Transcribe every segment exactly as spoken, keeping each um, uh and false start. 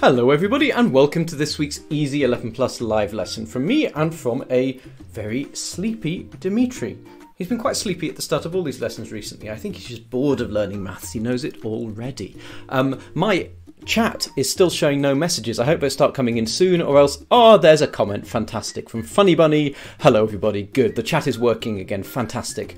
Hello everybody and welcome to this week's Easy eleven Plus live lesson from me and from a very sleepy Dmitri. He's been quite sleepy at the start of all these lessons recently. I think he's just bored of learning maths, he knows it already. Um, my chat is still showing no messages. I hope they'll start coming in soon, or else, oh, there's a comment, fantastic, from Funny Bunny. Hello everybody, good, the chat is working again, fantastic.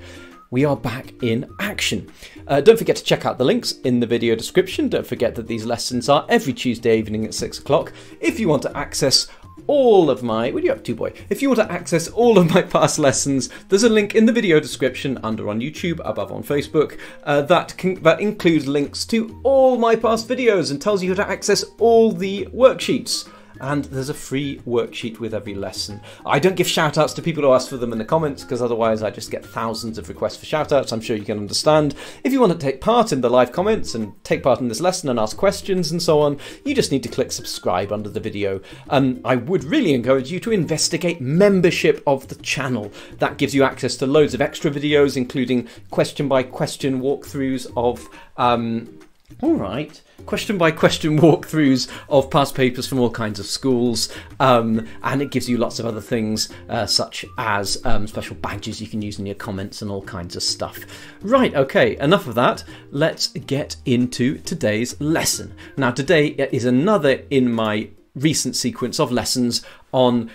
We are back in action. Uh, don't forget to check out the links in the video description. Don't forget that these lessons are every Tuesday evening at six o'clock. If you want to access all of my, what are you up to, boy? If you want to access all of my past lessons, there's a link in the video description under on YouTube, above on Facebook. Uh, that, can, that includes links to all my past videos and tells you how to access all the worksheets. And there's a free worksheet with every lesson. I don't give shout outs to people who ask for them in the comments because otherwise I just get thousands of requests for shout outs. I'm sure you can understand. If you want to take part in the live comments and take part in this lesson and ask questions and so on, you just need to click subscribe under the video. Um, I would really encourage you to investigate membership of the channel. That gives you access to loads of extra videos, including question by question walkthroughs of, um, all right. Question by question walkthroughs of past papers from all kinds of schools, um, and it gives you lots of other things uh, such as um, special badges you can use in your comments and all kinds of stuff. Right, okay, enough of that. Let's get into today's lesson. Now today is another in my recent sequence of lessons on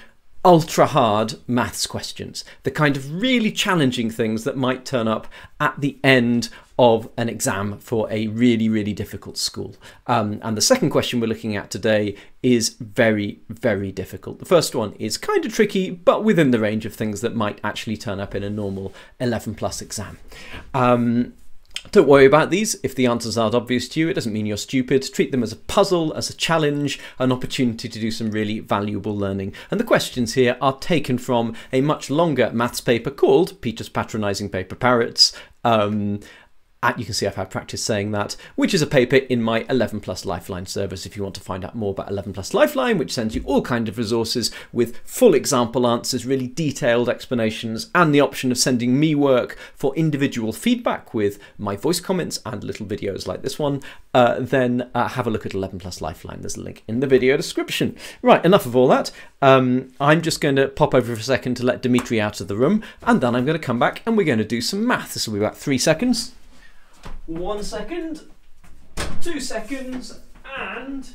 ultra hard maths questions, the kind of really challenging things that might turn up at the end of an exam for a really, really difficult school. Um, and the second question we're looking at today is very, very difficult. The first one is kind of tricky, but within the range of things that might actually turn up in a normal eleven plus exam. Um, Don't worry about these. If the answers aren't obvious to you, it doesn't mean you're stupid. Treat them as a puzzle, as a challenge, an opportunity to do some really valuable learning. And the questions here are taken from a much longer maths paper called Peter's Patronizing Paper Parrots. Um, and you can see I've had practice saying that, which is a paper in my eleven plus Lifeline service if you want to find out more about eleven plus Lifeline, which sends you all kinds of resources with full example answers, really detailed explanations, and the option of sending me work for individual feedback with my voice comments and little videos like this one. Uh, then uh, have a look at eleven plus Lifeline. There's a link in the video description. Right, enough of all that. Um, I'm just going to pop over for a second to let Dmitri out of the room, and then I'm going to come back and we're going to do some math. This will be about three seconds. One second, two seconds, and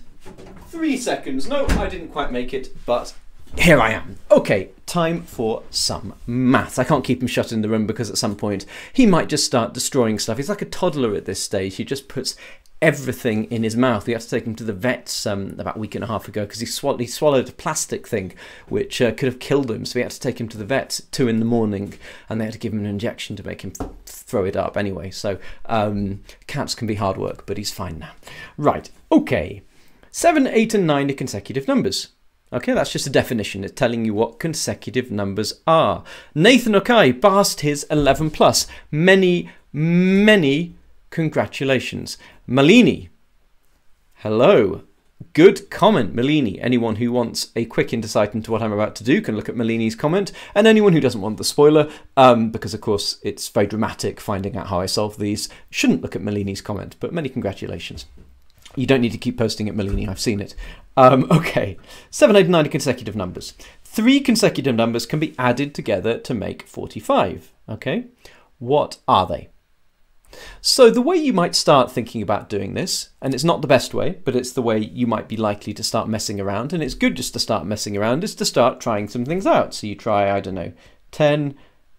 three seconds. No, I didn't quite make it, but here I am. Okay, time for some maths. I can't keep him shut in the room because at some point he might just start destroying stuff. He's like a toddler at this stage. He just puts everything in his mouth. We had to take him to the vets um, about a week and a half ago because he, sw he swallowed a plastic thing which uh, could have killed him, so we had to take him to the vets at two in the morning and they had to give him an injection to make him th throw it up anyway. So um, cats can be hard work, but he's fine now. Right, okay. seven, eight and nine are consecutive numbers. Okay, that's just a definition. It's telling you what consecutive numbers are. Nathan Okai passed his eleven plus. Many, many congratulations. Melini, hello. Good comment, Melini. Anyone who wants a quick insight into what I'm about to do can look at Melini's comment. And anyone who doesn't want the spoiler, um, because of course it's very dramatic finding out how I solve these, shouldn't look at Melini's comment, but many congratulations. You don't need to keep posting at Melini, I've seen it. Um, okay, seven, eight, nine are consecutive numbers. Three consecutive numbers can be added together to make forty-five, okay? What are they? So the way you might start thinking about doing this, and it's not the best way, but it's the way you might be likely to start messing around, and it's good just to start messing around, is to start trying some things out. So you try, I don't know, ten,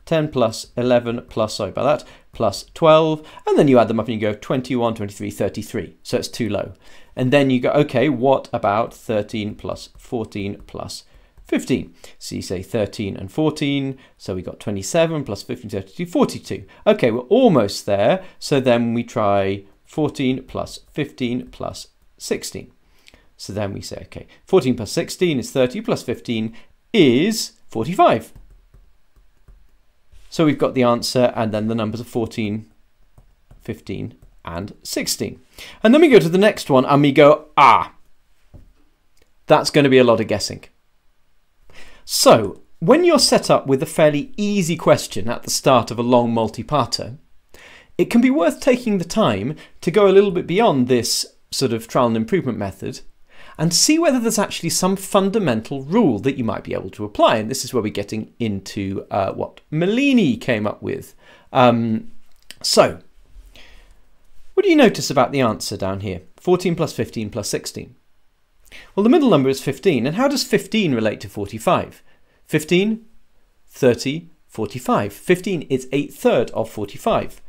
ten plus, eleven plus, sorry about that, plus twelve, and then you add them up and you go twenty-one, twenty-three, thirty-three, so it's too low. And then you go, okay, what about thirteen plus, fourteen plus, fifteen. So you say thirteen and fourteen, so we got twenty-seven plus fifteen, thirty-two, forty-two. Okay, we're almost there, so then we try fourteen plus fifteen plus sixteen. So then we say, okay, fourteen plus sixteen is thirty, plus fifteen is forty-five. So we've got the answer, and then the numbers are fourteen, fifteen, and sixteen. And then we go to the next one, and we go, ah, that's going to be a lot of guessing. So, when you're set up with a fairly easy question at the start of a long multi-parter, it can be worth taking the time to go a little bit beyond this sort of trial and improvement method and see whether there's actually some fundamental rule that you might be able to apply. And this is where we're getting into uh, what Melini came up with. Um, so what do you notice about the answer down here? fourteen plus fifteen plus sixteen. Well, the middle number is fifteen, and how does fifteen relate to forty-five? fifteen, thirty, forty-five. fifteen is eight thirds of forty-five.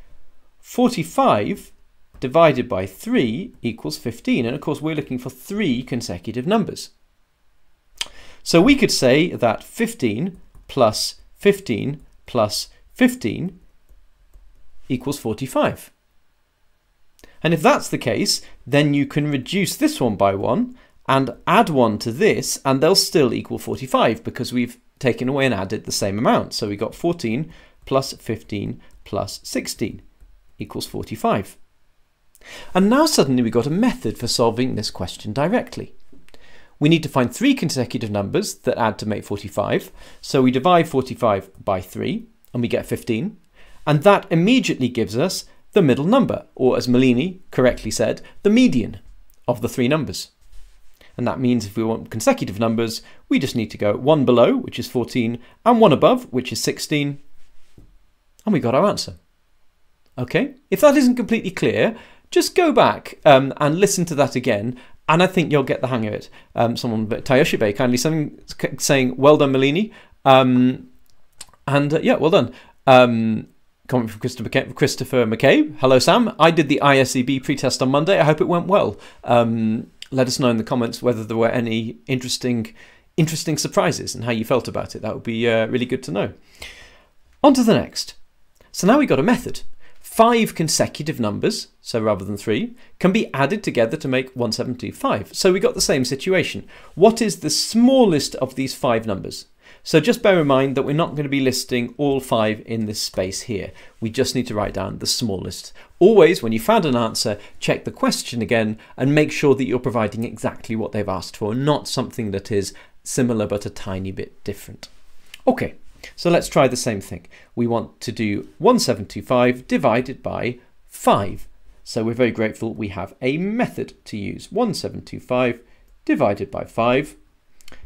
forty-five divided by three equals fifteen, and of course we're looking for three consecutive numbers. So we could say that fifteen plus fifteen plus fifteen equals forty-five. And if that's the case, then you can reduce this one by one and add one to this, and they'll still equal forty-five because we've taken away and added the same amount. So we got fourteen plus fifteen plus sixteen equals forty-five. And now suddenly we got a method for solving this question directly. We need to find three consecutive numbers that add to make forty-five. So we divide forty-five by three and we get fifteen. And that immediately gives us the middle number, or as Melini correctly said, the median of the three numbers. And that means if we want consecutive numbers, we just need to go one below, which is fourteen, and one above, which is sixteen, and we got our answer. Okay, if that isn't completely clear, just go back um, and listen to that again, and I think you'll get the hang of it. Um, someone, Tayoshi Bey, kindly saying, well done, Melini. Um, and uh, yeah, well done. Um, Comment from Christopher McKay. Hello, Sam. I did the I S E B pretest on Monday. I hope it went well. Um, let us know in the comments whether there were any interesting, interesting surprises and how you felt about it. That would be uh, really good to know. On to the next. So now we've got a method. Five consecutive numbers, so rather than three, can be added together to make one seventy-five. So we got the same situation. What is the smallest of these five numbers? So just bear in mind that we're not going to be listing all five in this space here. We just need to write down the smallest. Always, when you found an answer, check the question again and make sure that you're providing exactly what they've asked for, not something that is similar but a tiny bit different. Okay, so let's try the same thing. We want to do one seventy-five divided by five. So we're very grateful we have a method to use. one seventy-five divided by five.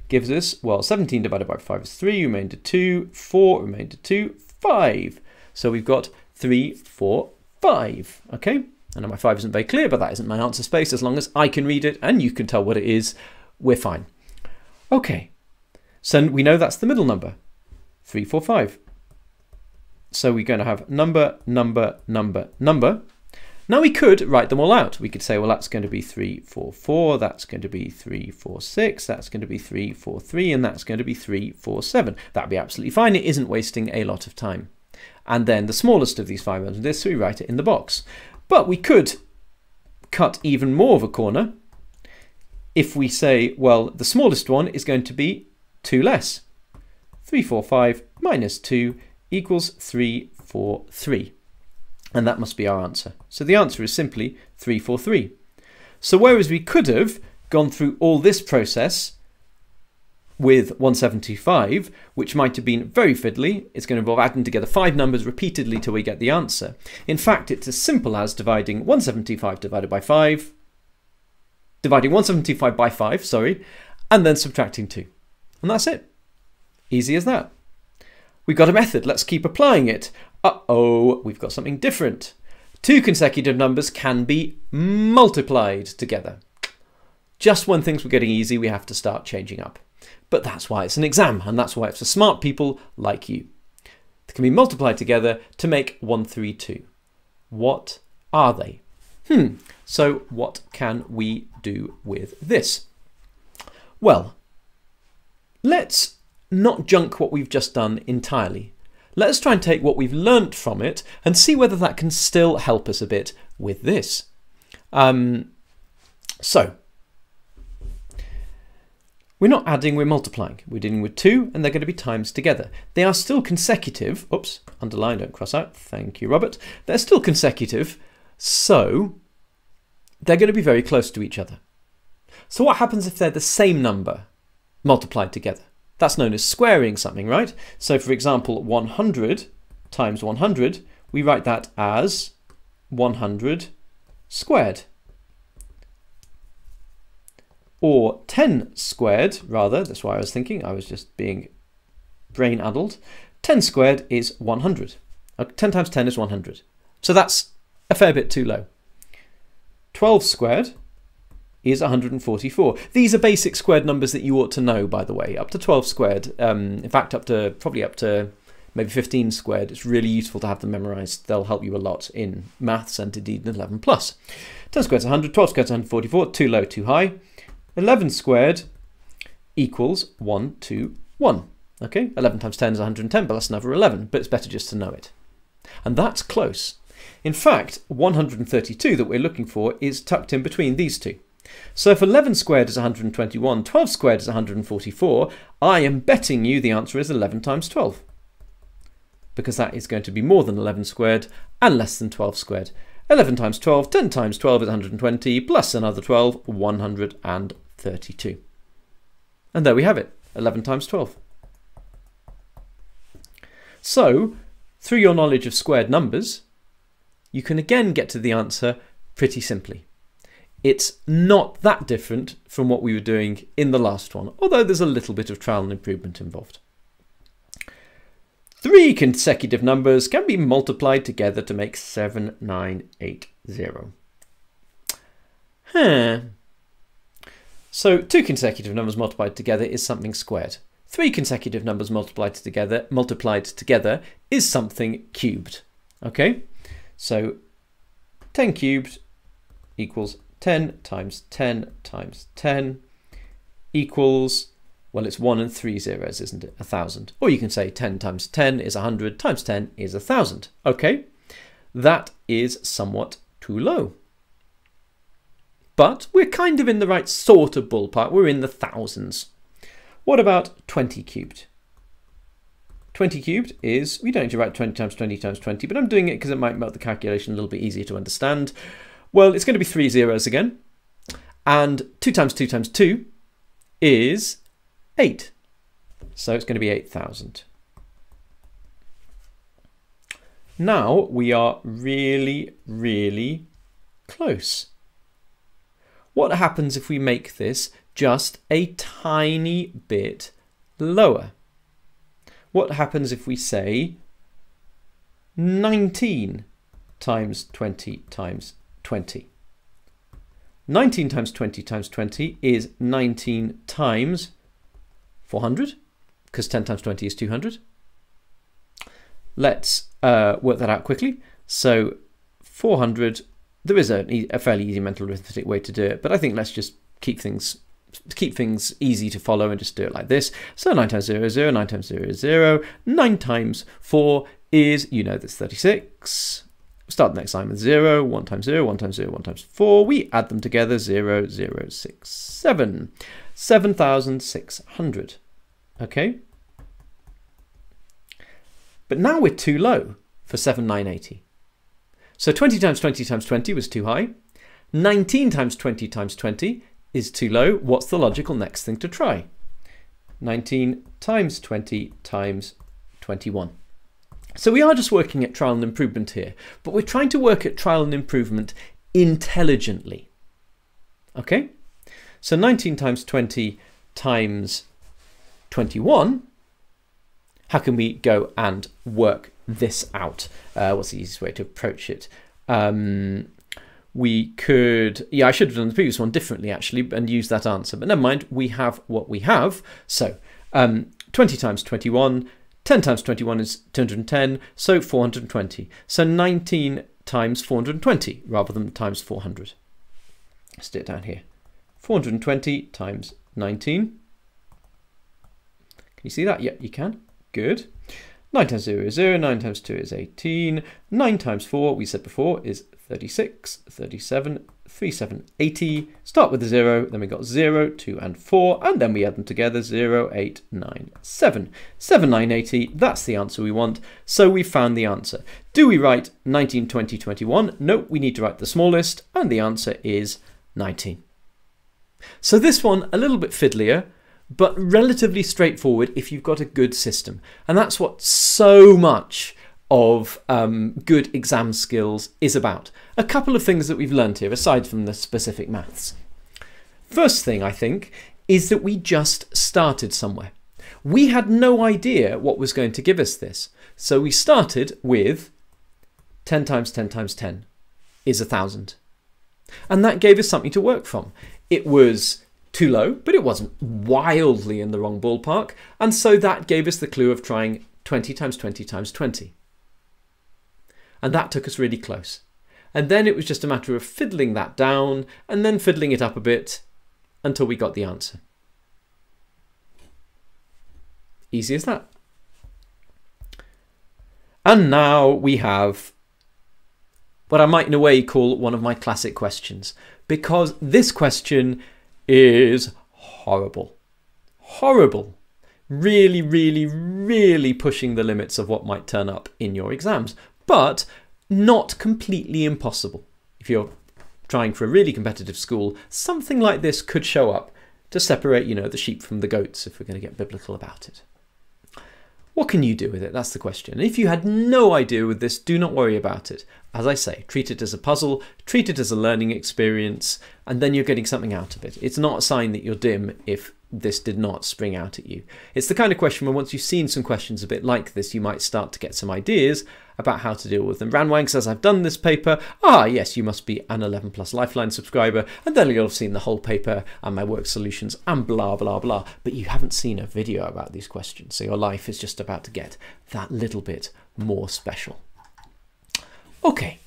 Gives us, well, seventeen divided by five is three, remainder two, four, remainder two, five. So we've got three, four, five, okay? I know my five isn't very clear, but that isn't my answer space. As long as I can read it and you can tell what it is, we're fine. Okay, so we know that's the middle number, three, four, five. So we're going to have number, number, number, number. Now we could write them all out. We could say, well, that's going to be three, four, four, that's going to be three, four, six, that's going to be three, four, three, and that's going to be three, four, seven. That'd be absolutely fine. It isn't wasting a lot of time. And then the smallest of these five numbers, this, so we write it in the box. But we could cut even more of a corner if we say, well, the smallest one is going to be two less. three, four, five minus two equals three, four, three. And that must be our answer. So the answer is simply three, four, three. So whereas we could have gone through all this process with one seventy-five, which might have been very fiddly, it's going to involve adding together five numbers repeatedly till we get the answer. In fact, it's as simple as dividing one seventy-five divided by five, dividing one seventy-five by five, sorry, and then subtracting two. And that's it. Easy as that. We've got a method, let's keep applying it. Uh-oh, we've got something different. Two consecutive numbers can be multiplied together. Just when things were getting easy, we have to start changing up. But that's why it's an exam, and that's why it's for smart people like you. They can be multiplied together to make one thirty-two. What are they? Hmm, so what can we do with this? Well, let's not junk what we've just done entirely. Let's try and take what we've learnt from it and see whether that can still help us a bit with this. Um, so, we're not adding, we're multiplying. We're dealing with two and they're going to be times together. They are still consecutive. Oops, underline, don't cross out. Thank you, Robert. They're still consecutive, so they're going to be very close to each other. So what happens if they're the same number multiplied together? That's known as squaring something, right? So for example, one hundred times one hundred, we write that as one hundred squared. or ten squared, rather, that's why I was thinking, I was just being brain addled. ten squared is one hundred. ten times ten is one hundred. So that's a fair bit too low. twelve squared is one hundred forty-four. These are basic squared numbers that you ought to know, by the way, up to twelve squared. Um, in fact, up to probably up to maybe fifteen squared. It's really useful to have them memorized. They'll help you a lot in maths and indeed in eleven plus. ten squared is one hundred, twelve squared is one hundred forty-four, too low, too high. eleven squared equals one hundred twenty-one. Okay, eleven times ten is one hundred ten, but that's another eleven, but it's better just to know it. And that's close. In fact, one hundred thirty-two that we're looking for is tucked in between these two. So if eleven squared is one hundred twenty-one, twelve squared is one hundred forty-four, I am betting you the answer is eleven times twelve. Because that is going to be more than eleven squared and less than twelve squared. eleven times twelve, ten times twelve is one hundred twenty, plus another twelve, one hundred thirty-two. And there we have it, eleven times twelve. So, through your knowledge of squared numbers, you can again get to the answer pretty simply. It's not that different from what we were doing in the last one, although there's a little bit of trial and improvement involved. Three consecutive numbers can be multiplied together to make seven nine eight zero. Huh. So two consecutive numbers multiplied together is something squared. Three consecutive numbers multiplied together multiplied together is something cubed. Okay, so ten cubed equals ten times ten times ten equals, well, it's one and three zeros, isn't it? A thousand. Or you can say ten times ten is one hundred, times ten is a thousand. Okay, that is somewhat too low. But we're kind of in the right sort of ballpark. We're in the thousands. What about twenty cubed? twenty cubed is, we don't need to write twenty times twenty times twenty, but I'm doing it because it might make the calculation a little bit easier to understand. Well, it's going to be three zeros again. And two times two times two is eight. So it's going to be eight thousand. Now we are really, really close. What happens if we make this just a tiny bit lower? What happens if we say nineteen times twenty times twenty? nineteen times twenty times twenty is nineteen times four hundred, because ten times twenty is two hundred. Let's uh, work that out quickly. So four hundred, there is a, a fairly easy mental arithmetic way to do it, but I think let's just keep things keep things easy to follow and just do it like this. So nine times zero is zero, nine times zero is zero, nine times four is, you know, that's thirty-six. Start the next line with zero, one times zero, one times zero, one times four. We add them together, zero, zero, six, seven. seven thousand six hundred, okay? But now we're too low for seven nine eighty. So twenty times twenty times twenty was too high. nineteen times twenty times twenty is too low. What's the logical next thing to try? nineteen times twenty times twenty-one. So we are just working at trial and improvement here, but we're trying to work at trial and improvement intelligently. Okay? So nineteen times twenty times twenty-one, how can we go and work this out? Uh, what's the easiest way to approach it? Um, we could, yeah, I should have done the previous one differently actually and used that answer, but never mind, we have what we have. So um, twenty times twenty-one, ten times twenty-one is two hundred ten, so four hundred twenty. So nineteen times four hundred twenty rather than times four hundred. Let's do it down here. four hundred twenty times nineteen. Can you see that? Yeah, you can. Good. nine times zero is zero, nine times two is eighteen, nine times four, we said before, is thirty-six, thirty-seven, thirty-seven, eighty. Start with a zero, then we got zero, two and four, and then we add them together, zero, eight, nine, seven. seven nine eighty, that's the answer we want, so we found the answer. Do we write nineteen, twenty, twenty-one? No, we need to write the smallest, and the answer is nineteen. So this one, a little bit fiddlier, but relatively straightforward if you've got a good system. And that's what so much of um, good exam skills is about. A couple of things that we've learned here, aside from the specific maths. First thing, I think, is that we just started somewhere. We had no idea what was going to give us this. So we started with ten times ten times ten is one thousand. And that gave us something to work from. It was too low, but it wasn't wildly in the wrong ballpark. And so that gave us the clue of trying twenty times twenty times twenty. And that took us really close. And then it was just a matter of fiddling that down and then fiddling it up a bit until we got the answer. Easy as that. And now we have what I might in a way call one of my classic questions, because this question is horrible. Horrible. Really, really, really pushing the limits of what might turn up in your exams, but not completely impossible. If you're trying for a really competitive school, something like this could show up to separate, you know, the sheep from the goats, if we're going to get biblical about it. What can you do with it? That's the question. If you had no idea with this, do not worry about it. As I say, treat it as a puzzle, treat it as a learning experience, and then you're getting something out of it. It's not a sign that you're dim if this did not spring out at you. It's the kind of question where once you've seen some questions a bit like this, you might start to get some ideas about how to deal with them. Ran Wang says, I've done this paper. Ah, yes, you must be an eleven plus Lifeline subscriber, and then you'll have seen the whole paper and my work solutions and blah, blah, blah. But you haven't seen a video about these questions, so your life is just about to get that little bit more special. Okay,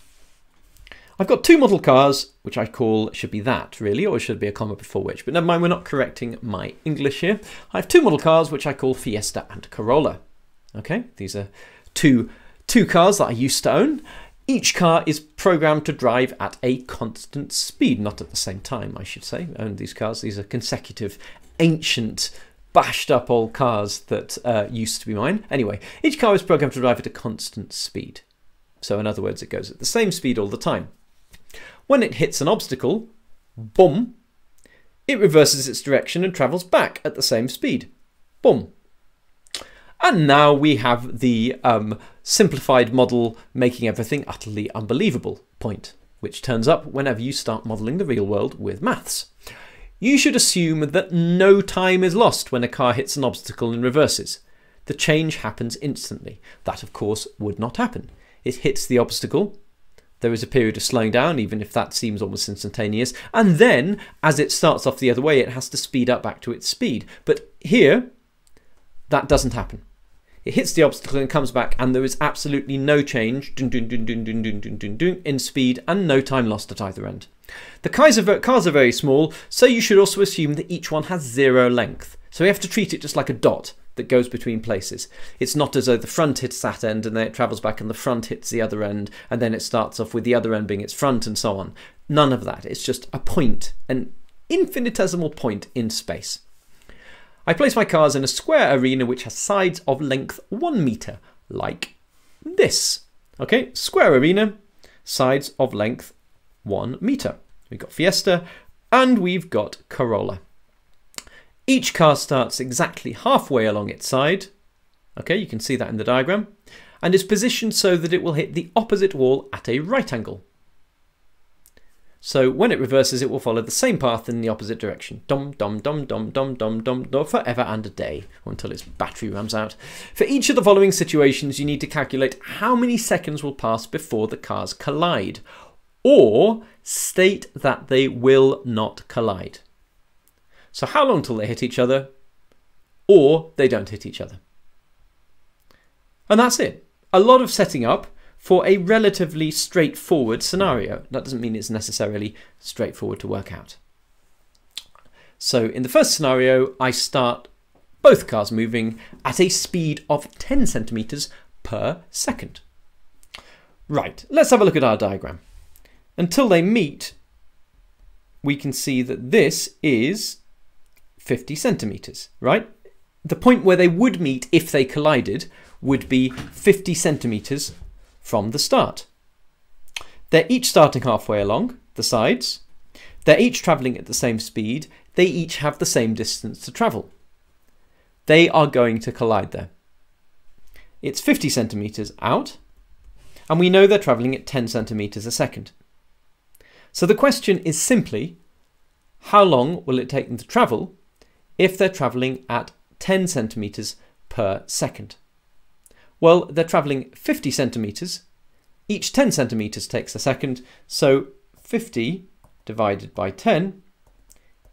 I've got two model cars, which I call should be that really, or should be a comma before which, but never mind, we're not correcting my English here. I have two model cars, which I call Fiesta and Corolla. Okay, these are two, two cars that I used to own. Each car is programmed to drive at a constant speed, not at the same time, I should say. I own these cars. These are consecutive, ancient, bashed up old cars that uh, used to be mine. Anyway, each car is programmed to drive at a constant speed. So in other words, it goes at the same speed all the time. When it hits an obstacle, boom, it reverses its direction and travels back at the same speed, boom. And now we have the um, simplified model making everything utterly unbelievable point, which turns up whenever you start modelling the real world with maths. You should assume that no time is lost when a car hits an obstacle and reverses. The change happens instantly. That, of course, would not happen. It hits the obstacle, there is a period of slowing down, even if that seems almost instantaneous, and then, as it starts off the other way, it has to speed up back to its speed. But here, that doesn't happen. It hits the obstacle and comes back, and there is absolutely no change in speed and no time lost at either end. The cars are very small, so you should also assume that each one has zero length. So we have to treat it just like a dot that goes between places. It's not as though the front hits that end and then it travels back and the front hits the other end and then it starts off with the other end being its front and so on. None of that. It's just a point, an infinitesimal point in space. I place my cars in a square arena which has sides of length one meter, like this. Okay, square arena, sides of length one meter. We've got Fiesta and we've got Corolla. Each car starts exactly halfway along its side, okay, you can see that in the diagram, and is positioned so that it will hit the opposite wall at a right angle. So when it reverses, it will follow the same path in the opposite direction. Dum, dum, dum, dum, dum, dum, dum, dum, forever and a day, or until its battery runs out. For each of the following situations, you need to calculate how many seconds will pass before the cars collide, or state that they will not collide. So how long till they hit each other, or they don't hit each other. And that's it. A lot of setting up for a relatively straightforward scenario. That doesn't mean it's necessarily straightforward to work out. So in the first scenario, I start both cars moving at a speed of ten centimeters per second. Right, let's have a look at our diagram. Until they meet, we can see that this is fifty centimeters, right? The point where they would meet if they collided would be fifty centimeters from the start. They're each starting halfway along the sides. They're each traveling at the same speed. They each have the same distance to travel. They are going to collide there. It's fifty centimeters out, and we know they're traveling at ten centimeters a second. So the question is simply, how long will it take them to travel if they're travelling at ten centimetres per second? Well, they're travelling fifty centimetres. Each ten centimetres takes a second, so fifty divided by ten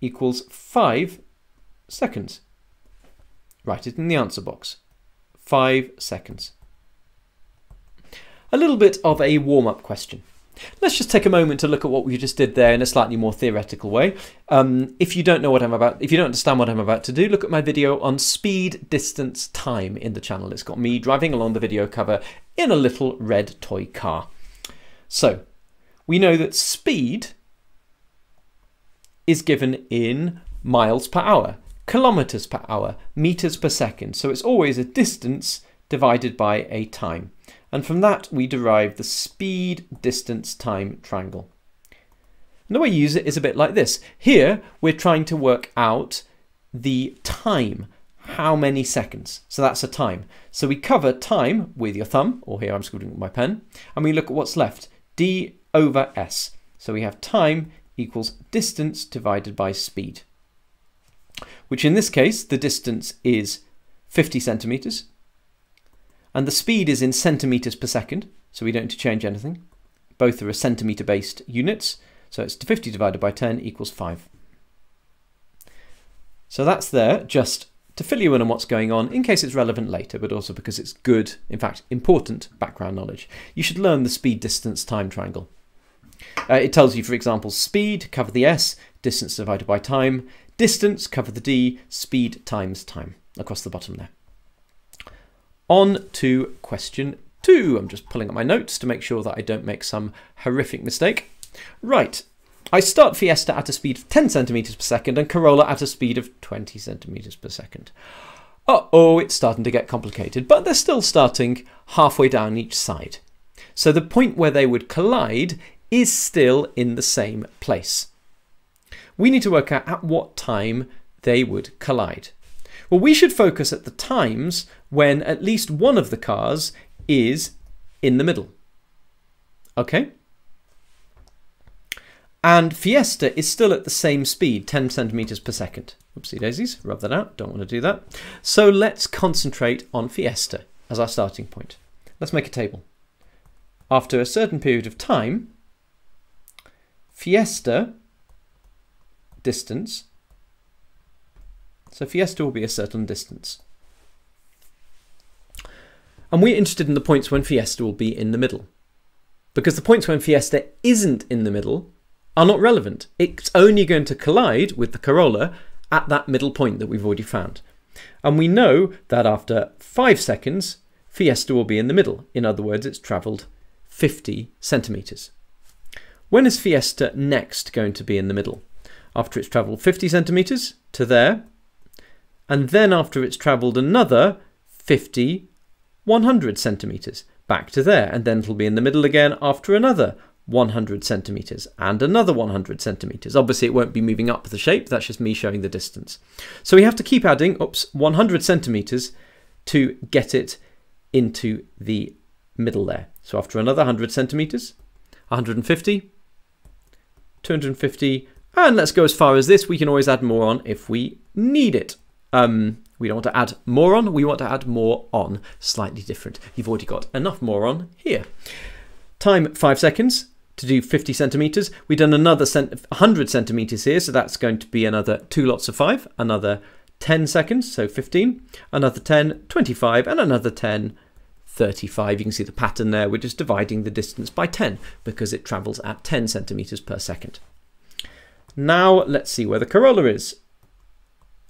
equals five seconds. Write it in the answer box. five seconds. A little bit of a warm-up question. Let's just take a moment to look at what we just did there in a slightly more theoretical way. Um, if you don't know what I'm about, if you don't understand what I'm about to do, look at my video on speed, distance, time in the channel. It's got me driving along the video cover in a little red toy car. So we know that speed is given in miles per hour, kilometers per hour, meters per second. So it's always a distance divided by a time. And from that, we derive the speed, distance, time triangle. And the way you use it is a bit like this. Here, we're trying to work out the time, how many seconds. So that's a time. So we cover time with your thumb, or here I'm scribbling with my pen, and we look at what's left, d over s. So we have time equals distance divided by speed, which in this case, the distance is fifty centimetres. And the speed is in centimetres per second, so we don't need to change anything. Both are centimetre-based units, so it's fifty divided by ten equals five. So that's there just to fill you in on what's going on, in case it's relevant later, but also because it's good, in fact, important background knowledge. You should learn the speed-distance-time triangle. Uh, it tells you, for example, speed, cover the s, distance divided by time, distance, cover the d, speed times time, across the bottom there. On to question two. I'm just pulling up my notes to make sure that I don't make some horrific mistake. Right, I start Fiesta at a speed of ten centimetres per second and Corolla at a speed of twenty centimetres per second. Uh-oh, it's starting to get complicated, but they're still starting halfway down each side. So the point where they would collide is still in the same place. We need to work out at what time they would collide. Well, we should focus at the times when at least one of the cars is in the middle. Okay? And Fiesta is still at the same speed, ten centimetres per second. Oopsie daisies, rub that out, don't want to do that. So let's concentrate on Fiesta as our starting point. Let's make a table. After a certain period of time, Fiesta distance. So Fiesta will be a certain distance. And we're interested in the points when Fiesta will be in the middle, because the points when Fiesta isn't in the middle are not relevant. It's only going to collide with the Corolla at that middle point that we've already found. And we know that after five seconds, Fiesta will be in the middle. In other words, it's travelled fifty centimetres. When is Fiesta next going to be in the middle? After it's travelled fifty centimetres to there, and then after it's travelled another fifty, one hundred centimetres back to there, and then it'll be in the middle again after another one hundred centimetres and another one hundred centimetres. Obviously it won't be moving up the shape, that's just me showing the distance. So we have to keep adding, oops, one hundred centimetres to get it into the middle there. So after another one hundred centimetres, one hundred fifty, two hundred fifty, and let's go as far as this. We can always add more on if we need it. Um, we don't want to add more on, we want to add more on, slightly different. You've already got enough more on here. Time five seconds to do fifty centimetres. We've done another one hundred centimetres here, so that's going to be another two lots of five, another ten seconds, so fifteen, another ten, twenty-five, and another ten, thirty-five. You can see the pattern there. We're just dividing the distance by ten because it travels at ten centimetres per second. Now let's see where the Corolla is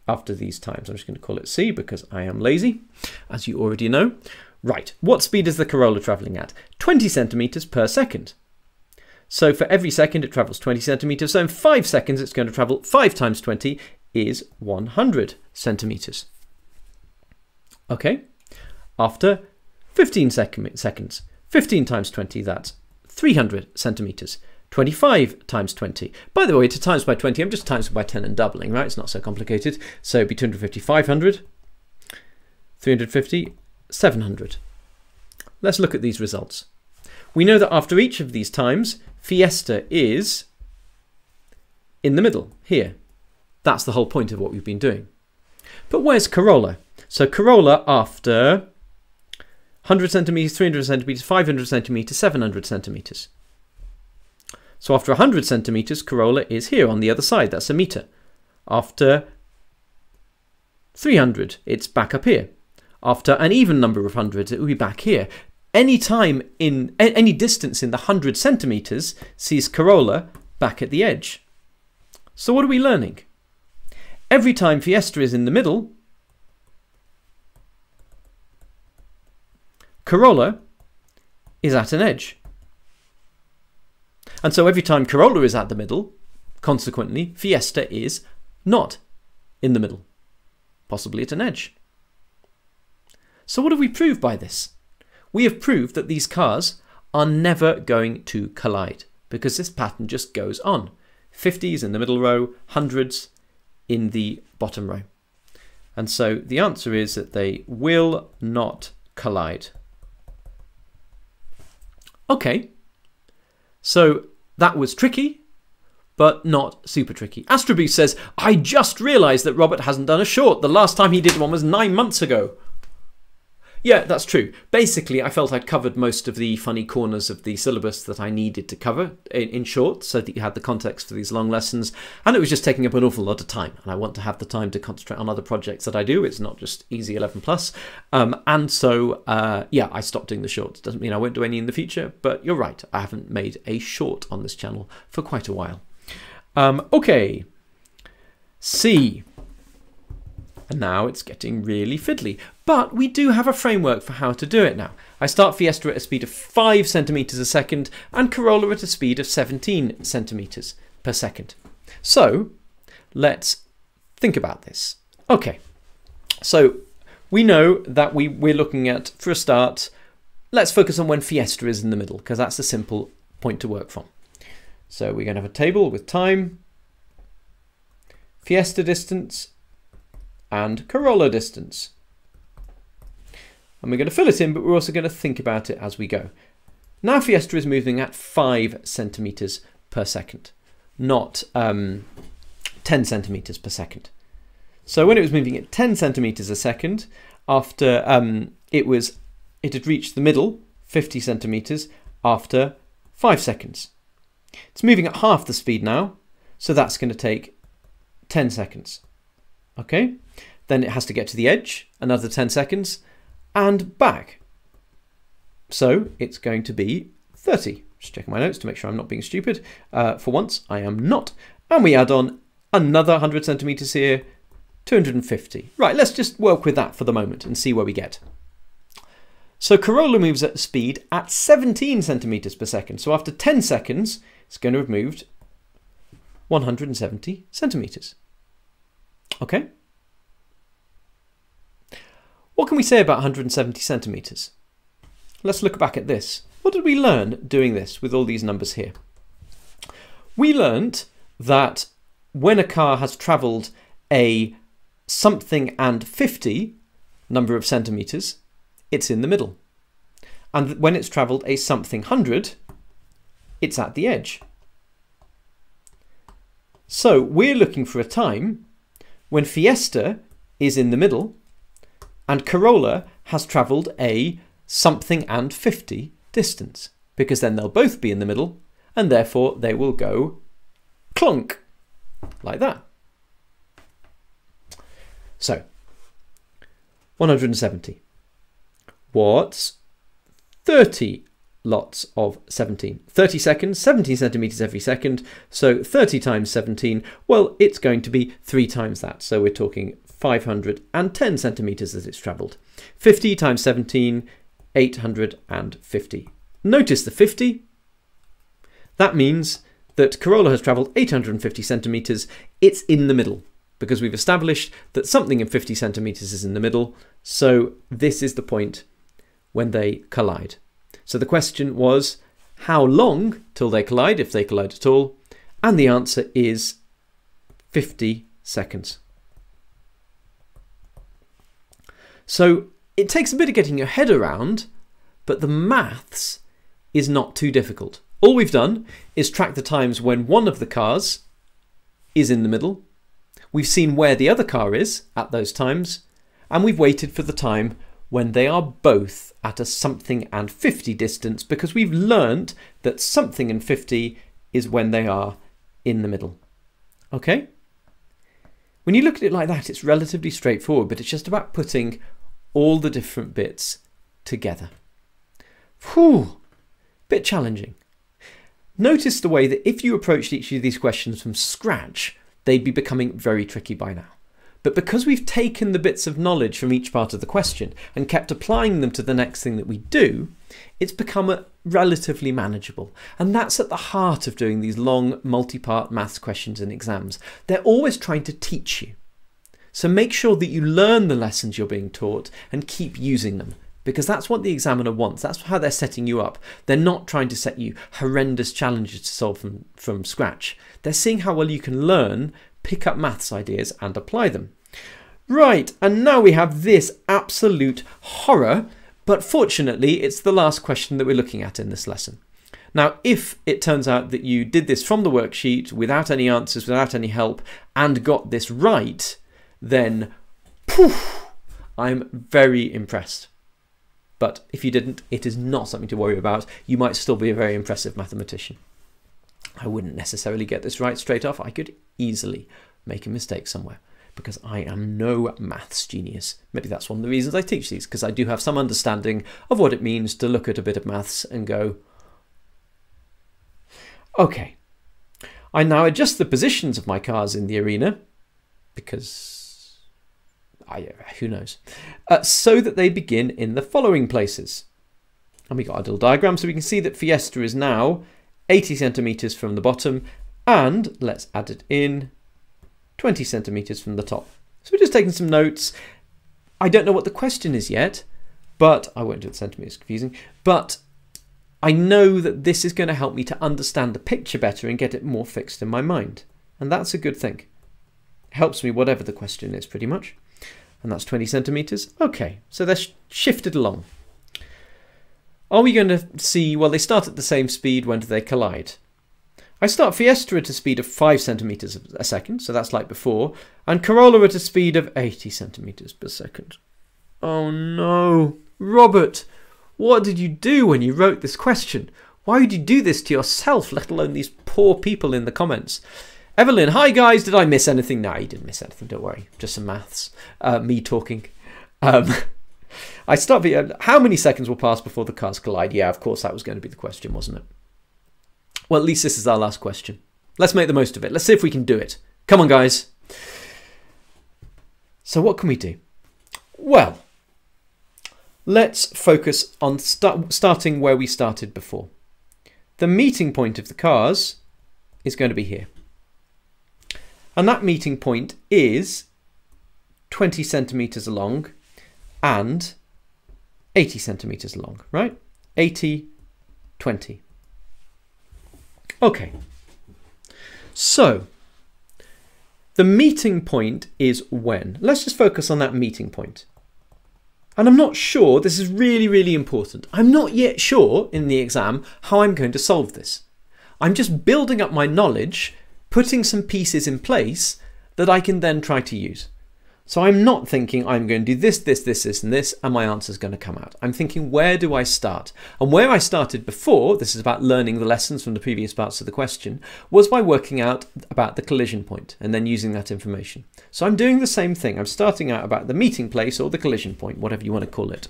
after these times. I'm just going to call it C because I am lazy, as you already know. Right, what speed is the Corolla travelling at? twenty centimetres per second. So for every second it travels twenty centimetres, so in five seconds it's going to travel five times twenty is one hundred centimetres. Okay, after fifteen seconds, fifteen times twenty, that's three hundred centimetres. twenty-five times twenty. By the way, to times by twenty, I'm just times by ten and doubling, right? It's not so complicated. So it'd be two hundred fifty, five hundred, three hundred fifty, seven hundred. Let's look at these results. We know that after each of these times, Fiesta is in the middle here. That's the whole point of what we've been doing. But where's Corolla? So Corolla after one hundred centimetres, three hundred centimetres, five hundred centimetres, seven hundred centimetres. So after one hundred centimetres, Corolla is here on the other side. That's a metre. After three hundred, it's back up here. After an even number of hundreds, it will be back here. Any time in any distance in the one hundred centimetres sees Corolla back at the edge. So what are we learning? Every time Fiesta is in the middle, Corolla is at an edge. And so every time Corolla is at the middle, consequently, Fiesta is not in the middle, possibly at an edge. So what have we proved by this? We have proved that these cars are never going to collide because this pattern just goes on. fifties in the middle row, hundreds in the bottom row. And so the answer is that they will not collide. Okay, so that was tricky, but not super tricky. Astroboost says, I just realised that Robert hasn't done a short. The last time he did one was nine months ago. Yeah, that's true. Basically, I felt I'd covered most of the funny corners of the syllabus that I needed to cover in, in short, so that you had the context for these long lessons, and it was just taking up an awful lot of time, and I want to have the time to concentrate on other projects that I do. It's not just Easy eleven plus, um, and so, uh, yeah, I stopped doing the shorts. Doesn't mean I won't do any in the future, but you're right, I haven't made a short on this channel for quite a while. Um, okay, C. And now it's getting really fiddly. But we do have a framework for how to do it now. I start Fiesta at a speed of five centimetres a second and Corolla at a speed of seventeen centimetres per second. So let's think about this. Okay, so we know that we, we're looking at, for a start, let's focus on when Fiesta is in the middle because that's a simple point to work from. So we're going to have a table with time, Fiesta distance, and Corolla distance. And we're going to fill it in, but we're also going to think about it as we go. Now Fiesta is moving at five centimetres per second, not um, ten centimetres per second. So when it was moving at ten centimetres a second, after um, it was, it had reached the middle, fifty centimetres, after five seconds. It's moving at half the speed now, so that's going to take ten seconds. Okay, then it has to get to the edge, another ten seconds, and back. So it's going to be thirty. Just checking my notes to make sure I'm not being stupid. Uh, for once, I am not. And we add on another one hundred centimetres here, two hundred fifty. Right, let's just work with that for the moment and see where we get. So Corolla moves at a speed at seventeen centimetres per second. So after ten seconds, it's going to have moved one hundred seventy centimetres. Okay. What can we say about one hundred seventy centimetres? Let's look back at this. What did we learn doing this with all these numbers here? We learned that when a car has travelled a something and fifty number of centimetres, it's in the middle. And when it's travelled a something hundred, it's at the edge. So we're looking for a time when Fiesta is in the middle and Corolla has travelled a something and fifty distance, because then they'll both be in the middle and therefore they will go clunk like that. So one hundred seventy. What's thirty lots of seventeen? thirty seconds, seventeen centimetres every second, so thirty times seventeen, well, it's going to be three times that, so we're talking five hundred ten centimetres as it's travelled. fifty times seventeen, eight hundred fifty. Notice the fifty. That means that Corolla has travelled eight hundred fifty centimetres. It's in the middle, because we've established that something in fifty centimetres is in the middle, so this is the point when they collide. So the question was, how long till they collide, if they collide at all? And the answer is fifty seconds. So it takes a bit of getting your head around, but the maths is not too difficult. All we've done is track the times when one of the cars is in the middle. We've seen where the other car is at those times, and we've waited for the time when they are both at a something and fifty distance, because we've learnt that something and fifty is when they are in the middle. Okay? When you look at it like that, it's relatively straightforward, but it's just about putting all the different bits together. Whew! Bit challenging. Notice the way that if you approached each of these questions from scratch, they'd be becoming very tricky by now. But because we've taken the bits of knowledge from each part of the question and kept applying them to the next thing that we do, it's become a relatively manageable. And that's at the heart of doing these long multi-part maths questions in exams. They're always trying to teach you. So make sure that you learn the lessons you're being taught and keep using them, because that's what the examiner wants. That's how they're setting you up. They're not trying to set you horrendous challenges to solve from, from scratch. They're seeing how well you can learn, pick up maths ideas and apply them. Right, and now we have this absolute horror, but fortunately it's the last question that we're looking at in this lesson. Now, if it turns out that you did this from the worksheet without any answers, without any help, and got this right, then poof, I'm very impressed. But if you didn't, it is not something to worry about. You might still be a very impressive mathematician. I wouldn't necessarily get this right straight off. I could easily make a mistake somewhere, because I am no maths genius. Maybe that's one of the reasons I teach these, because I do have some understanding of what it means to look at a bit of maths and go, okay, I now adjust the positions of my cars in the arena, because I, who knows, uh, so that they begin in the following places. And we got our little diagram, so we can see that Fiesta is now eighty centimetres from the bottom, and let's add it in, twenty centimetres from the top. So we're just taking some notes. I don't know what the question is yet, but I won't do the centimetres, it's confusing, but I know that this is going to help me to understand the picture better and get it more fixed in my mind. And that's a good thing. It helps me whatever the question is, pretty much. And that's twenty centimetres. Okay, so they're sh shifted along. Are we going to see, well, they start at the same speed, when do they collide? I start Fiesta at a speed of five centimetres a second, so that's like before, and Corolla at a speed of eighty centimetres per second. Oh no, Robert, what did you do when you wrote this question? Why would you do this to yourself, let alone these poor people in the comments? Evelyn, hi guys, did I miss anything? No, you didn't miss anything, don't worry, just some maths, uh, me talking. Um, I start, how many seconds will pass before the cars collide? Yeah, of course, that was going to be the question, wasn't it? Well, at least this is our last question. Let's make the most of it. Let's see if we can do it. Come on, guys. So what can we do? Well, let's focus on start, starting where we started before. The meeting point of the cars is going to be here. And that meeting point is twenty centimetres along and eighty centimetres long, right? eighty, twenty. Okay, so the meeting point is when? Let's just focus on that meeting point. And I'm not sure, this is really, really important. I'm not yet sure in the exam how I'm going to solve this. I'm just building up my knowledge, putting some pieces in place that I can then try to use. So I'm not thinking I'm going to do this, this, this, this, and this, and my answer's going to come out. I'm thinking, where do I start? And where I started before, this is about learning the lessons from the previous parts of the question, was by working out about the collision point and then using that information. So I'm doing the same thing. I'm starting out about the meeting place or the collision point, whatever you want to call it.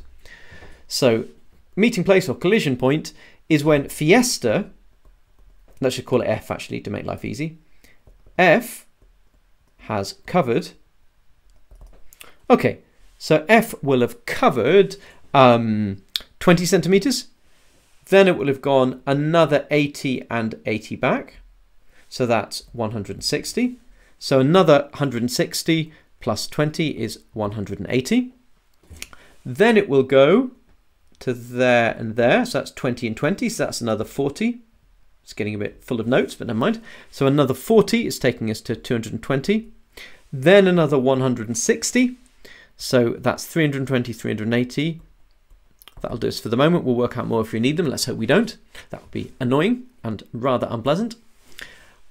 So meeting place or collision point is when Fiesta, let's just call it F actually to make life easy, F has covered. Okay, so F will have covered um, twenty centimetres, then it will have gone another eighty and eighty back, so that's one hundred sixty, so another one hundred sixty plus twenty is one hundred eighty, then it will go to there and there, so that's twenty and twenty, so that's another forty, it's getting a bit full of notes, but never mind, so another forty is taking us to two hundred twenty, then another one hundred sixty, so that's three hundred twenty, three hundred eighty. That'll do us for the moment. We'll work out more if we need them. Let's hope we don't. That would be annoying and rather unpleasant.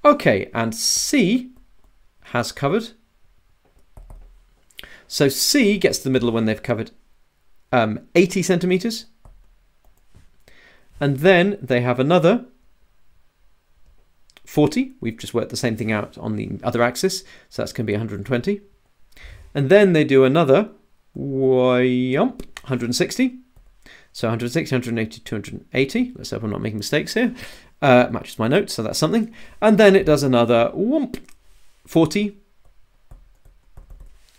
Okay, and C has covered. So C gets to the middle when they've covered um, eighty centimetres. And then they have another forty. We've just worked the same thing out on the other axis. So that's going to be one hundred twenty. And then they do another one hundred sixty. So one hundred sixty, one hundred eighty, two hundred eighty. Let's hope I'm not making mistakes here. Uh, matches my notes, so that's something. And then it does another whoomp, forty,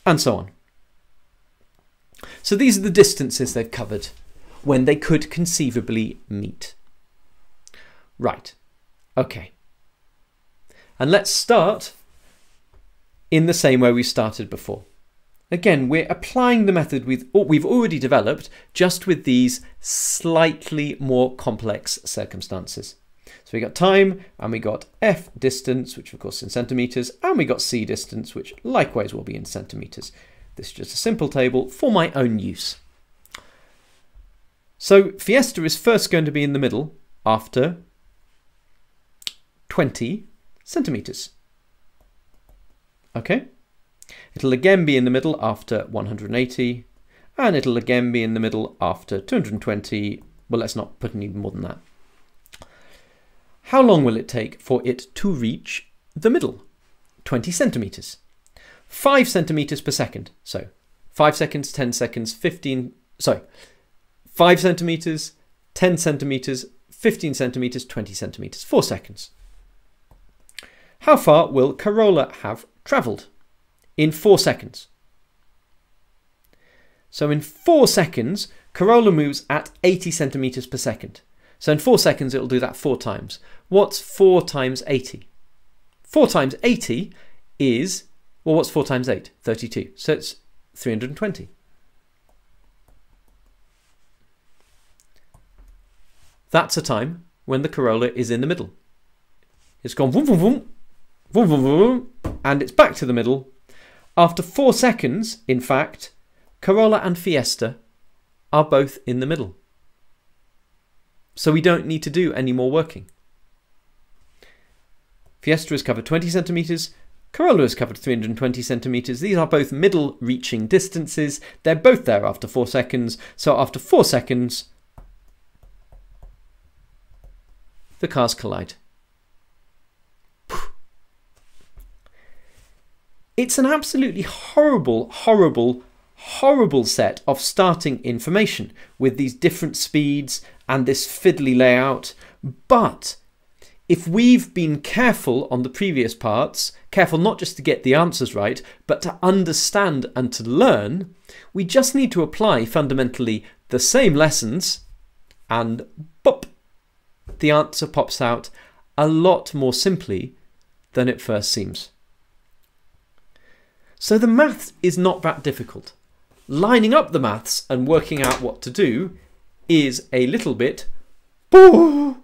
and so on. So these are the distances they've covered when they could conceivably meet. Right, okay. And let's start in the same way we started before. Again, we're applying the method we've, we've already developed, just with these slightly more complex circumstances. So we got time, and we got F distance, which of course is in centimetres, and we got C distance, which likewise will be in centimetres. This is just a simple table for my own use. So Fiesta is first going to be in the middle after twenty centimetres. Okay. It'll again be in the middle after one hundred eighty, and it'll again be in the middle after two hundred twenty. Well, let's not put any more than that. How long will it take for it to reach the middle? twenty centimetres. five centimetres per second. So five seconds, ten seconds, fifteen... Sorry. five centimetres, ten centimetres, fifteen centimetres, twenty centimetres. four seconds. How far will Corolla have travelled? In four seconds. So in four seconds, Corolla moves at eighty centimetres per second. So in four seconds, it'll do that four times. What's four times eighty? Four times eighty is, well, what's four times eight? thirty-two. So it's three hundred twenty. That's a time when the Corolla is in the middle. It's gone vroom, vroom, vroom, vroom, vroom, vroom, and it's back to the middle. After four seconds, in fact, Corolla and Fiesta are both in the middle. So we don't need to do any more working. Fiesta has covered twenty centimetres, Corolla has covered three hundred twenty centimetres. These are both middle reaching distances. They're both there after four seconds. So after four seconds, the cars collide. It's an absolutely horrible, horrible, horrible set of starting information with these different speeds and this fiddly layout. But if we've been careful on the previous parts, careful not just to get the answers right, but to understand and to learn, we just need to apply fundamentally the same lessons and boop, the answer pops out a lot more simply than it first seems. So the maths is not that difficult. Lining up the maths and working out what to do is a little bit boo.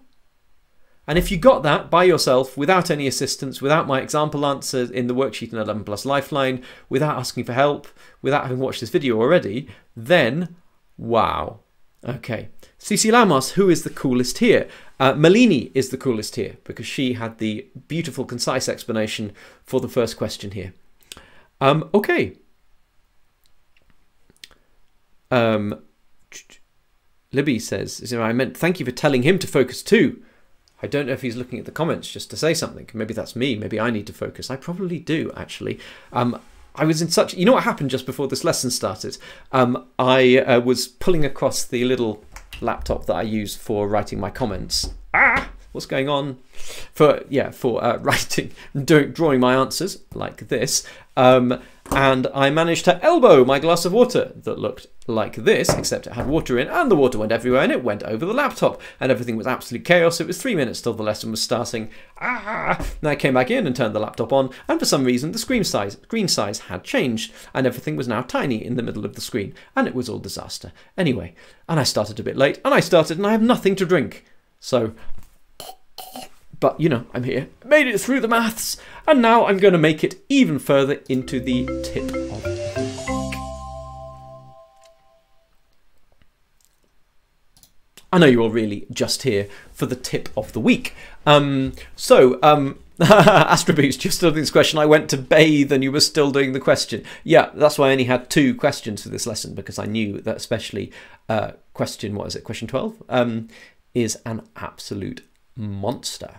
And if you got that by yourself, without any assistance, without my example answers in the worksheet in eleven plus lifeline, without asking for help, without having watched this video already, then wow. Okay. Cecilia Ramos, who is the coolest here? Uh, Melini is the coolest here because she had the beautiful, concise explanation for the first question here. Um, okay. Um, Libby says, is it I meant, thank you for telling him to focus too. I don't know if he's looking at the comments just to say something. Maybe that's me. Maybe I need to focus. I probably do, actually. Um, I was in such... You know what happened just before this lesson started? Um, I uh, was pulling across the little laptop that I use for writing my comments. Ah! What's going on? For yeah, for uh, writing, doing, drawing my answers like this, um, and I managed to elbow my glass of water that looked like this, except it had water in, and the water went everywhere, and it went over the laptop, and everything was absolute chaos. It was three minutes till the lesson was starting. Ah! And I came back in and turned the laptop on, and for some reason the screen size, screen size had changed, and everything was now tiny in the middle of the screen, and it was all disaster. Anyway, and I started a bit late, and I started, and I have nothing to drink, so. But, you know, I'm here, made it through the maths, and now I'm going to make it even further into the tip of the week. I know you're all really just here for the tip of the week. Um, so, um, Astroboost, just on this question, I went to bathe and you were still doing the question. Yeah, that's why I only had two questions for this lesson, because I knew that especially uh, question, what is it, question twelve, um, is an absolute monster.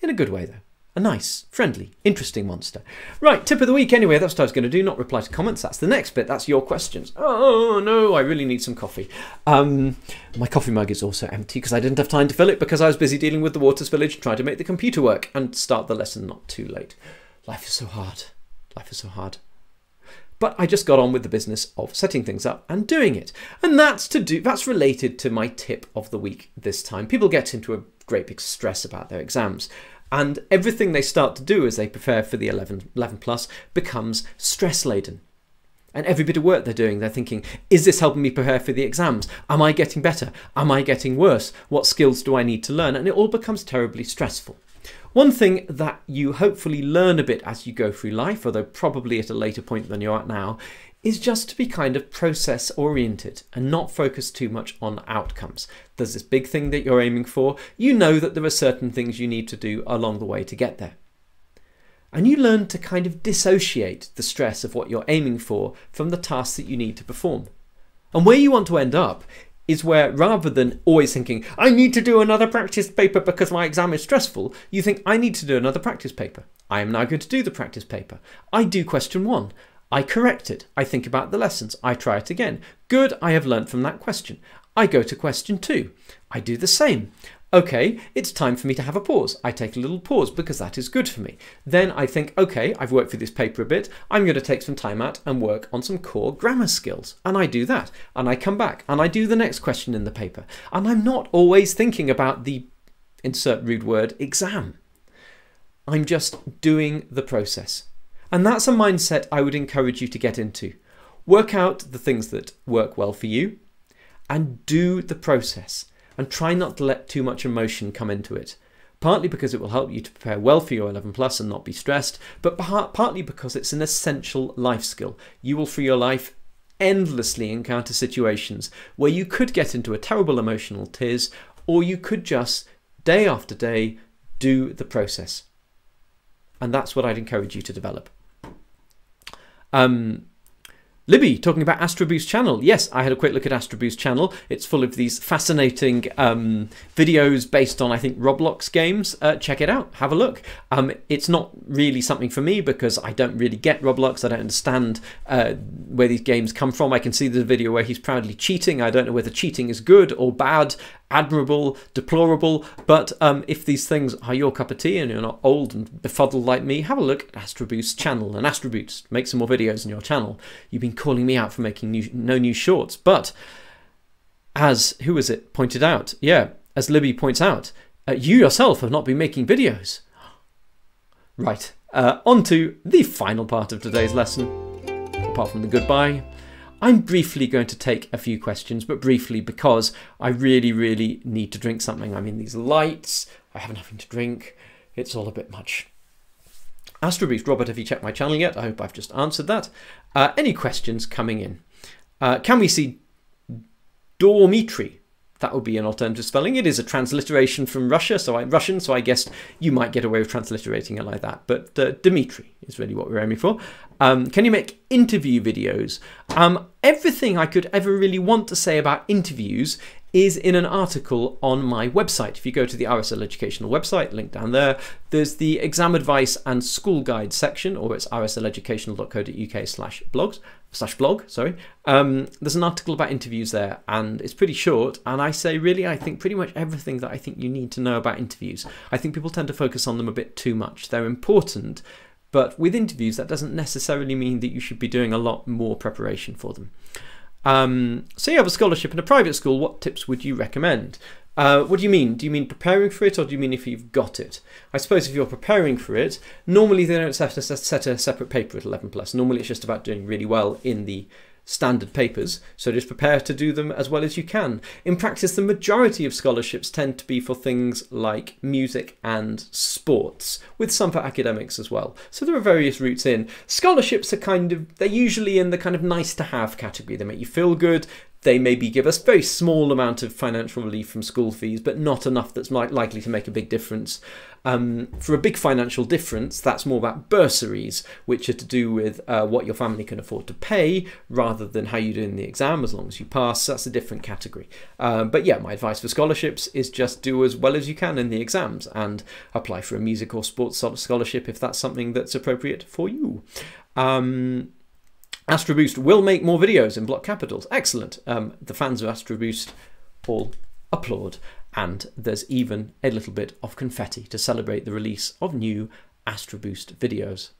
In a good way, though. A nice, friendly, interesting monster. Right, tip of the week anyway. That's what I was going to do, not reply to comments. That's the next bit. That's your questions. Oh, no, I really need some coffee. Um, my coffee mug is also empty because I didn't have time to fill it because I was busy dealing with the Waters Village, trying to make the computer work and start the lesson not too late. Life is so hard. Life is so hard. But I just got on with the business of setting things up and doing it. And that's to do, that's related to my tip of the week this time. People get into a great big stress about their exams. And everything they start to do as they prepare for the eleven plus becomes stress-laden. And every bit of work they're doing, they're thinking, is this helping me prepare for the exams? Am I getting better? Am I getting worse? What skills do I need to learn? And it all becomes terribly stressful. One thing that you hopefully learn a bit as you go through life, although probably at a later point than you're at now, is just to be kind of process-oriented and not focus too much on outcomes. There's this big thing that you're aiming for. You know that there are certain things you need to do along the way to get there. And you learn to kind of dissociate the stress of what you're aiming for from the tasks that you need to perform. And where you want to end up is where, rather than always thinking, I need to do another practice paper because my exam is stressful, you think, I need to do another practice paper. I am now going to do the practice paper. I do question one. I correct it. I think about the lessons. I try it again. Good, I have learnt from that question. I go to question two. I do the same. Okay, it's time for me to have a pause. I take a little pause because that is good for me. Then I think, okay, I've worked through this paper a bit. I'm going to take some time out and work on some core grammar skills. And I do that. And I come back and I do the next question in the paper. And I'm not always thinking about the, insert rude word, exam. I'm just doing the process. And that's a mindset I would encourage you to get into. Work out the things that work well for you and do the process and try not to let too much emotion come into it. Partly because it will help you to prepare well for your eleven plus and not be stressed, but part partly because it's an essential life skill. You will through your life endlessly encounter situations where you could get into a terrible emotional tiz, or you could just day after day do the process. And that's what I'd encourage you to develop. Um, Libby, talking about Astroboost channel. Yes, I had a quick look at Astroboost channel. It's full of these fascinating um, videos based on, I think, Roblox games. Uh, check it out. Have a look. Um, it's not really something for me because I don't really get Roblox. I don't understand uh, where these games come from. I can see the video where he's proudly cheating. I don't know whether cheating is good or bad, admirable, deplorable. But um, if these things are your cup of tea and you're not old and befuddled like me, have a look at Astroboost's channel. And Astroboost, make some more videos on your channel. You've been calling me out for making new, no new shorts. But as, who was it, pointed out? Yeah, as Libby points out, uh, you yourself have not been making videos. Right, uh, on to the final part of today's lesson. Apart from the goodbye, I'm briefly going to take a few questions, but briefly because I really, really need to drink something. I mean, these lights, I have nothing to drink. It's all a bit much. Astroboost, Robert, have you checked my channel yet? I hope I've just answered that. Uh, any questions coming in? Uh, can we see Dmitri? That would be an alternative spelling. It is a transliteration from Russia, so I'm Russian, so I guess you might get away with transliterating it like that. But uh, Dmitri is really what we're aiming for. Um, can you make interview videos? Um, everything I could ever really want to say about interviews is in an article on my website. If you go to the R S L Educational website, link down there, there's the exam advice and school guide section, or it's r s l educational dot co dot u k slash blogs, slash blog, sorry. Um, there's an article about interviews there, and it's pretty short, and I say really, I think pretty much everything that I think you need to know about interviews. I think people tend to focus on them a bit too much. They're important, but with interviews, that doesn't necessarily mean that you should be doing a lot more preparation for them. Um, so you have a scholarship in a private school, what tips would you recommend? Uh, what do you mean? Do you mean preparing for it, or do you mean if you've got it? I suppose if you're preparing for it, normally they don't set a, set a separate paper at eleven plus. Normally it's just about doing really well in the standard papers, so just prepare to do them as well as you can. In practice, the majority of scholarships tend to be for things like music and sports, with some for academics as well. So there are various routes in. Scholarships are kind of, they're usually in the kind of nice to have category. They make you feel good, they maybe give us very small amount of financial relief from school fees, but not enough that's li likely to make a big difference. Um, for a big financial difference, that's more about bursaries, which are to do with uh, what your family can afford to pay rather than how you do in the exam. As long as you pass, that's a different category. Uh, but yeah, my advice for scholarships is just do as well as you can in the exams and apply for a music or sports scholarship if that's something that's appropriate for you. Um, Astroboost will make more videos in block capitals. Excellent. Um, the fans of Astroboost all applaud. And there's even a little bit of confetti to celebrate the release of new Astroboost videos.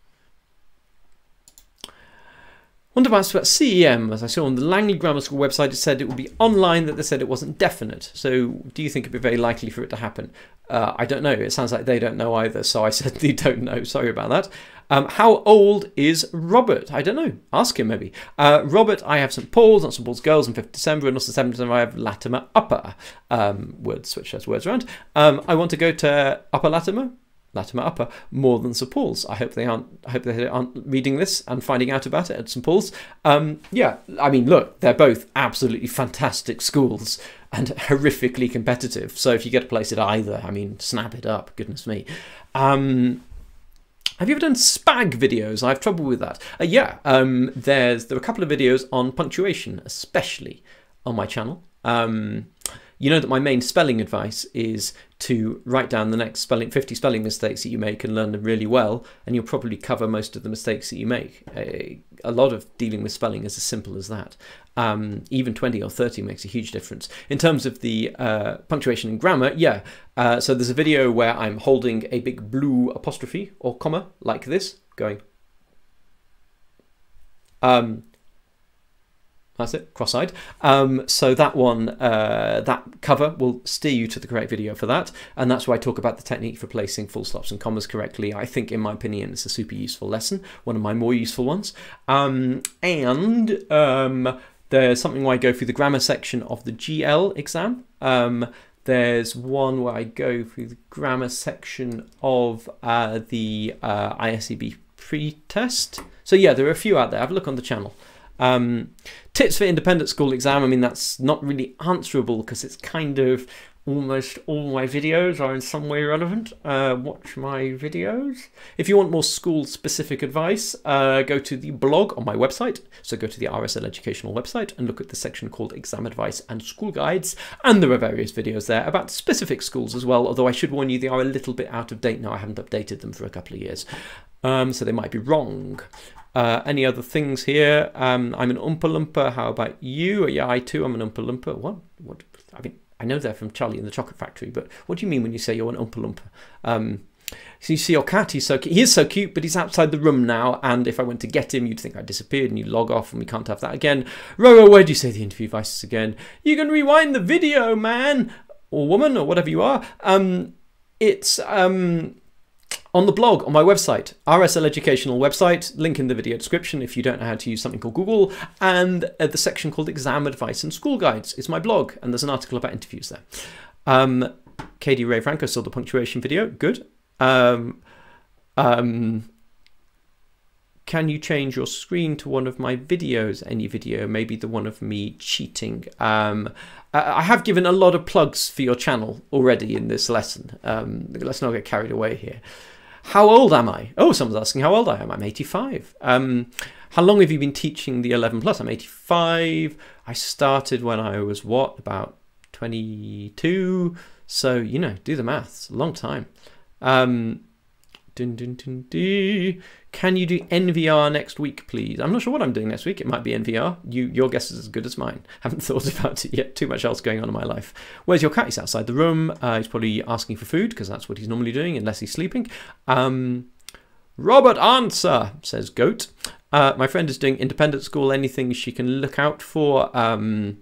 Wonder about C E M, as I saw on the Langley Grammar School website, it said it would be online, that they said it wasn't definite. So do you think it'd be very likely for it to happen? Uh, I don't know. It sounds like they don't know either. So I certainly don't know. Sorry about that. Um, how old is Robert? I don't know. Ask him maybe. Uh, Robert, I have St Paul's, not St Paul's Girls on fifth of December, and also seventh of December I have Latimer Upper. Um, word switch those words around. Um, I want to go to Upper Latimer. Latimer Upper more than St Paul's. I hope they aren't. I hope they aren't reading this and finding out about it at St Paul's. Um, yeah, I mean, look, they're both absolutely fantastic schools and horrifically competitive. So if you get a place at either, I mean, snap it up. Goodness me. Um, Have you ever done SPAG videos? I have trouble with that. Uh, yeah, um, there's there are a couple of videos on punctuation, especially on my channel. Um, You know that my main spelling advice is to write down the next spelling, fifty spelling mistakes that you make and learn them really well, and you'll probably cover most of the mistakes that you make. A, a lot of dealing with spelling is as simple as that. Um, even twenty or thirty makes a huge difference. In terms of the uh, punctuation and grammar, yeah. Uh, so there's a video where I'm holding a big blue apostrophe or comma like this, going. Um, That's it, cross-eyed. Um, so that one, uh, that cover will steer you to the correct video for that. And that's why I talk about the technique for placing full stops and commas correctly. I think, in my opinion, it's a super useful lesson. One of my more useful ones. Um, and um, there's something where I go through the grammar section of the G L exam. Um, there's one where I go through the grammar section of uh, the uh, I S E B pre-test. So yeah, there are a few out there. Have a look on the channel. Um, tips for independent school exam, I mean, that's not really answerable because it's kind of almost all my videos are in some way relevant. Uh, watch my videos. If you want more school-specific advice, uh, go to the blog on my website. So go to the R S L Educational website and look at the section called Exam Advice and School Guides. And there are various videos there about specific schools as well, although I should warn you they are a little bit out of date now. I haven't updated them for a couple of years. Um, so they might be wrong. Uh, any other things here? Um, I'm an Oompa Loompa. How about you? Yeah, I too am an Oompa Loompa. What? What? I mean, I know they're from Charlie and the Chocolate Factory, but what do you mean when you say you're an Oompa Loompa? Um, so you see your cat, he's so cute. He is so cute, but he's outside the room now. And if I went to get him, you'd think I disappeared and you log off and we can't have that again. Roro, where do you say the interview vices again? You can rewind the video, man or woman or whatever you are. Um, it's... Um, On the blog, on my website, R S L Educational website, link in the video description if you don't know how to use something called Google, and the section called Exam Advice and School Guides is my blog, and there's an article about interviews there. Um, K D Ray Franco saw the punctuation video, good. Um, um, can you change your screen to one of my videos, any video, maybe the one of me cheating? Um, I have given a lot of plugs for your channel already in this lesson. Um, let's not get carried away here. How old am I? Oh, someone's asking how old I am. I'm eighty-five. Um, how long have you been teaching the eleven plus? I'm eighty-five. I started when I was, what, about twenty-two. So, you know, do the maths. A long time. Um, dun, dun, dun, dun. Can you do N V R next week, please? I'm not sure what I'm doing next week. It might be N V R. You, your guess is as good as mine. Haven't thought about it yet. Too much else going on in my life. Where's your cat? He's outside the room. Uh, he's probably asking for food because that's what he's normally doing unless he's sleeping. Um, Robert, answer, says Goat. Uh, my friend is doing independent school. Anything she can look out for? Um,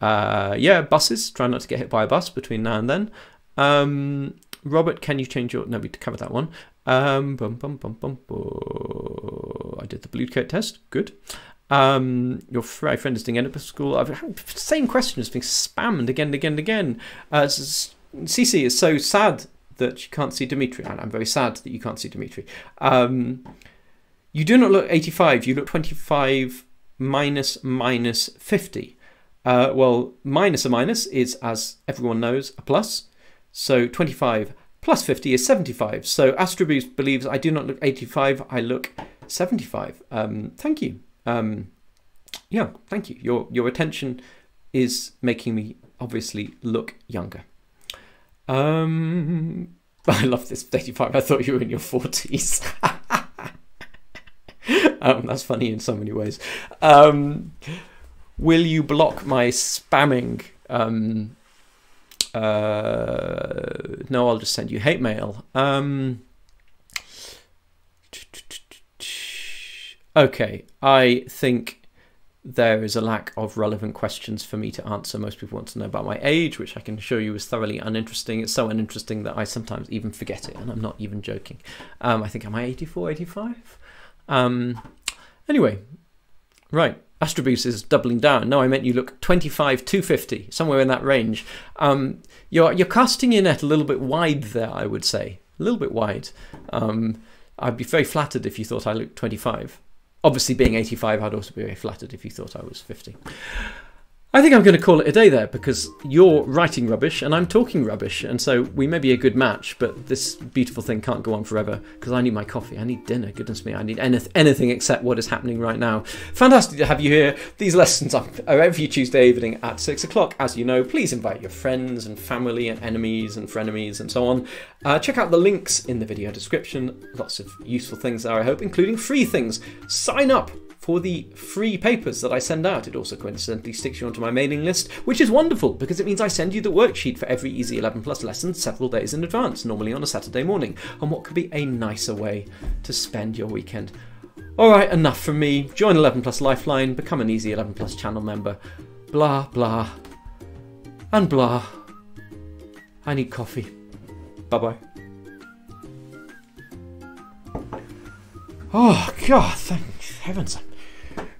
uh, yeah, buses. Try not to get hit by a bus between now and then. Um, Robert, can you change your... No, we covered that one. Um, bum, bum, bum, bum, bum. I did the Blue Coat test. Good. Um, your friend is doing independent school. I've had the same question has been spammed again and again and again. Uh, Cece is so sad that she can't see Dmitri. And I'm very sad that you can't see Dmitri. Um, you do not look eighty-five. You look twenty-five minus minus fifty. Uh, well, minus a minus is, as everyone knows, a plus. So twenty-five plus fifty is seventy-five. So Astroboost believes I do not look eighty-five, I look seventy-five. Um, thank you. Um, yeah, thank you. Your, your attention is making me obviously look younger. Um, I love this eighty-five. I thought you were in your forties. um, that's funny in so many ways. Um, will you block my spamming? Um, uh, no, I'll just send you hate mail. Um, okay, I think there is a lack of relevant questions for me to answer. Most people want to know about my age, which I can assure you is thoroughly uninteresting. It's so uninteresting that I sometimes even forget it, and I'm not even joking. Um, I think, am I eighty-four, eighty-five? Um, anyway, right, Astroboost is doubling down. No, I meant you look twenty-five, two fifty, somewhere in that range. Um, you're, you're casting your net a little bit wide there, I would say. A little bit wide. Um, I'd be very flattered if you thought I looked twenty-five. Obviously, being eighty-five, I'd also be very flattered if you thought I was fifty. I think I'm going to call it a day there, because you're writing rubbish and I'm talking rubbish, and so we may be a good match, but this beautiful thing can't go on forever, because I need my coffee, I need dinner, goodness me, I need anyth anything except what is happening right now. Fantastic to have you here. These lessons are every Tuesday evening at six o'clock, as you know. Please invite your friends and family and enemies and frenemies and so on. Uh, check out the links in the video description. Lots of useful things there, I hope, including free things. Sign up for the free papers that I send out. It also coincidentally sticks you onto my mailing list, which is wonderful because it means I send you the worksheet for every Easy eleven plus lesson several days in advance, normally on a Saturday morning. And what could be a nicer way to spend your weekend? All right, enough from me. Join eleven plus Lifeline, become an Easy eleven plus channel member. Blah, blah, and blah. I need coffee. Bye-bye. Oh, God, thank heavens.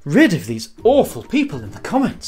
Rid of these awful people in the comments.